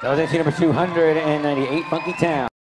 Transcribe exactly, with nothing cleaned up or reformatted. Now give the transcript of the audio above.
That was entry number two hundred ninety-eight, Funkytown.